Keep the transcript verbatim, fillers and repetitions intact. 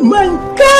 Oh my God!